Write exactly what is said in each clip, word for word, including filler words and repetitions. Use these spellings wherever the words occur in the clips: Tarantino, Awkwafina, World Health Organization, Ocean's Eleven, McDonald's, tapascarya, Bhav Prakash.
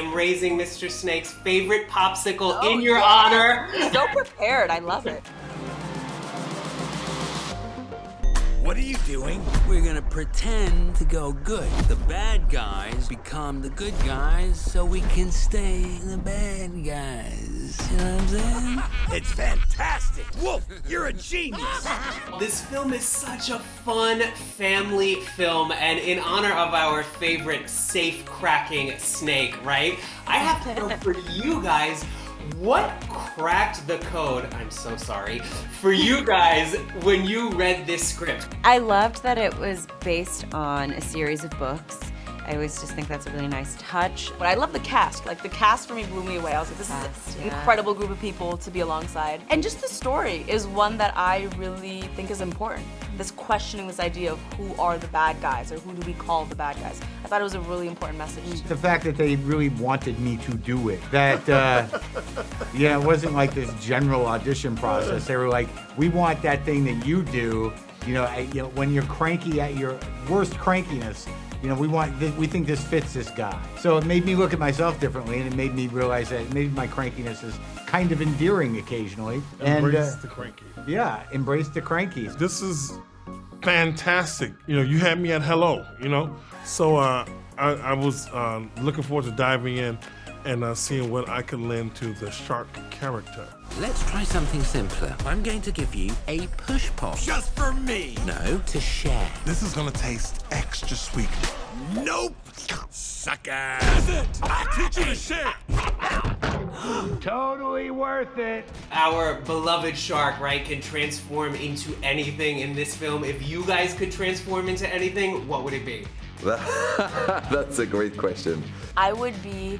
am raising Mister Snake's favorite popsicle oh, in your yeah. honor. So prepared, I love it. What are you doing? We're gonna pretend to go good. The bad guys become the good guys so we can stay the bad guys. You know what I'm saying? It's fantastic! Wolf, you're a genius! This film is such a fun family film, and in honor of our favorite safe-cracking snake, right? I have to know for you guys, what cracked the code, I'm so sorry, for you guys when you read this script? I loved that it was based on a series of books. I always just think that's a really nice touch. But I love the cast. Like, the cast for me blew me away. I was like, this cast, is an yeah. incredible group of people to be alongside. And just the story is one that I really think is important. This questioning, this idea of who are the bad guys, or who do we call the bad guys. I thought it was a really important message. The fact that they really wanted me to do it. That, uh, yeah, it wasn't like this general audition process. They were like, we want that thing that you do. You know, I, you know, when you're cranky at your worst crankiness, you know, we want, th we think this fits this guy. So it made me look at myself differently, and it made me realize that maybe my crankiness is kind of endearing occasionally. Embrace and, uh, the cranky. Yeah, embrace the crankies. This is fantastic. You know, you had me at hello, you know? So uh, I, I was uh, looking forward to diving in and uh, seeing what I could lend to the shark character. Let's try something simpler. I'm going to give you a push pop. Just for me! No, to share. This is gonna taste extra sweet. Nope! Sucker! That's it! I teach you to share! Totally worth it. Our beloved shark, right, can transform into anything in this film. If you guys could transform into anything, what would it be? That's a great question. I would be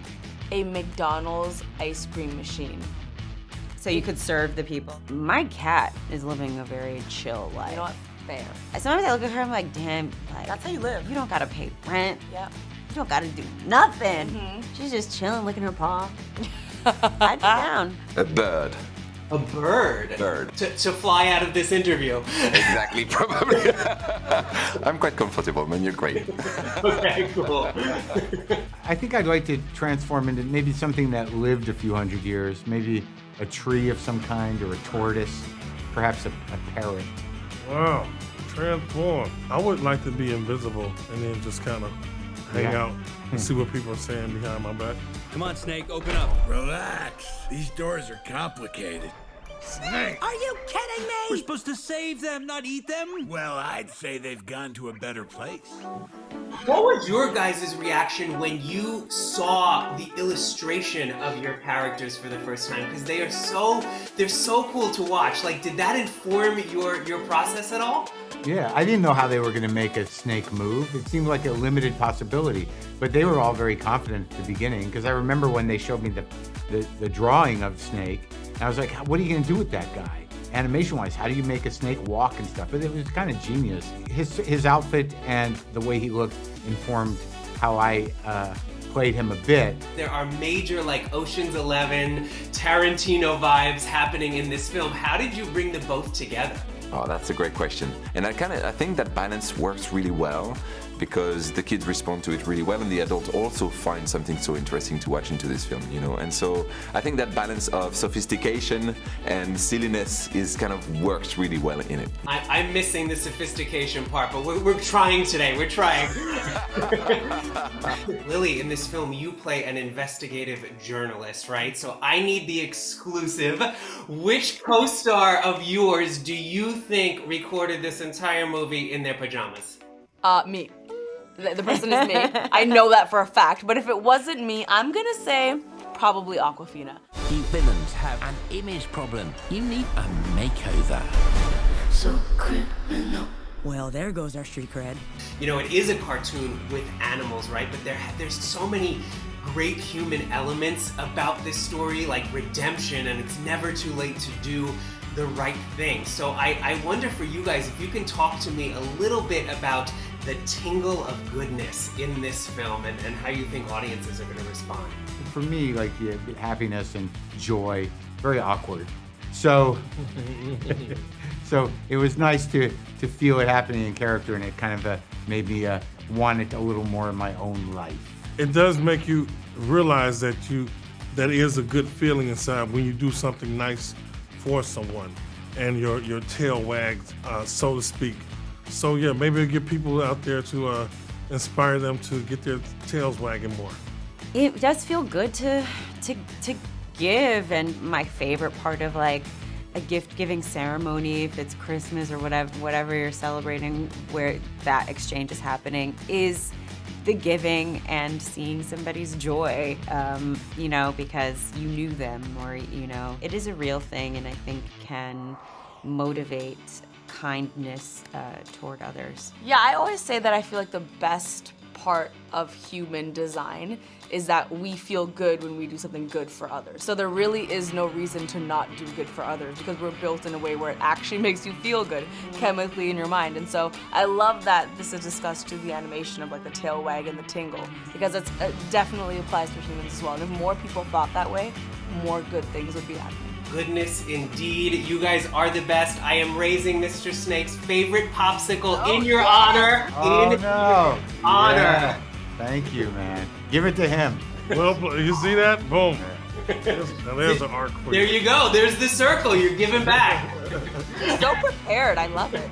a McDonald's ice cream machine. So you could serve the people. My cat is living a very chill life. Not fair. Sometimes I look at her, I'm like, damn, like, that's how you live. You don't gotta pay rent. Yeah. You don't gotta do nothing. Mm-hmm. She's just chilling, licking her paw. I'd be down. A bird. A bird? Bird. To, to fly out of this interview. Exactly, probably. I'm quite comfortable, man, you're great. Okay, cool. I think I'd like to transform into maybe something that lived a few hundred years, maybe a tree of some kind, or a tortoise, perhaps a, a parrot. Wow, transform. I would like to be invisible and then just kind of hang yeah. out and see what people are saying behind my back. Come on, Snake, open up. Relax. These doors are complicated. Snake! Are you kidding me? We're supposed to save them, not eat them? Well, I'd say they've gone to a better place. What was your guys' reaction when you saw the illustration of your characters for the first time? Because they are so, they're so cool to watch. Like, did that inform your, your process at all? Yeah, I didn't know how they were going to make a snake move. It seemed like a limited possibility, but they were all very confident at the beginning, because I remember when they showed me the, the, the drawing of Snake, and I was like, what are you going to do with that guy? Animation-wise, how do you make a snake walk and stuff? But it was kind of genius. His, his outfit and the way he looked informed how I uh, played him a bit. There are major, like, Ocean's Eleven, Tarantino vibes happening in this film. How did you bring the both together? Oh, that's a great question. And I kind of, I think that balance works really well, because the kids respond to it really well, and the adults also find something so interesting to watch into this film, you know? And so I think that balance of sophistication and silliness is kind of works really well in it. I, I'm missing the sophistication part, but we're, we're trying today, we're trying. Lily, in this film, you play an investigative journalist, right? So I need the exclusive. Which co-star of yours do you think recorded this entire movie in their pajamas? Uh, me. The person is me. I know that for a fact, but if it wasn't me, I'm gonna say probably Awkwafina. You villains have an image problem. You need a makeover. So criminal. Well, there goes our street cred. You know, it is a cartoon with animals, right? But there, there's so many great human elements about this story, like redemption, and it's never too late to do the right thing. So I, I wonder for you guys, if you can talk to me a little bit about the tingle of goodness in this film, and, and how you think audiences are going to respond. For me, like, yeah, happiness and joy, very awkward. So, so it was nice to, to feel it happening in character, and it kind of uh, made me uh, want it a little more in my own life. It does make you realize that you that is a good feeling inside when you do something nice for someone and your your tail wags, uh, so to speak. So yeah, maybe it'll get people out there to uh, inspire them to get their tails wagging more. It does feel good to to to give, and my favorite part of like a gift-giving ceremony, if it's Christmas or whatever, whatever you're celebrating, where that exchange is happening, is the giving and seeing somebody's joy, um, you know, because you knew them, or, you know. It is a real thing, and I think can motivate kindness uh, toward others. Yeah, I always say that I feel like the best part of human design is that we feel good when we do something good for others. So there really is no reason to not do good for others, because we're built in a way where it actually makes you feel good chemically in your mind. And so I love that this is discussed through the animation of like the tail wag and the tingle, because it's, it definitely applies to humans as well. And if more people thought that way, more good things would be happening. Goodness indeed, you guys are the best. I am raising Mister Snake's favorite popsicle oh, in your yeah. honor. Oh, in no. your honor. Yeah. Thank you, man. Give it to him. Well, you see that? Boom. There's, there's an arc for you. There you go. There's the circle. You're giving back. So prepared. I love it.